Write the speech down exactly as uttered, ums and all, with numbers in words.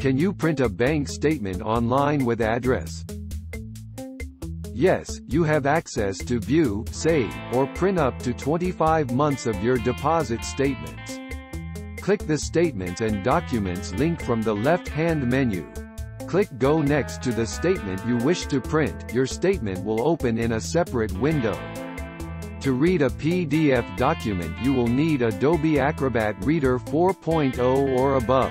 Can you print a bank statement online with address? Yes, you have access to view, save, or print up to twenty-five months of your deposit statements. Click the Statements and Documents link from the left-hand menu. Click Go next to the statement you wish to print. Your statement will open in a separate window. To read a P D F document, you will need Adobe Acrobat Reader four point oh or above.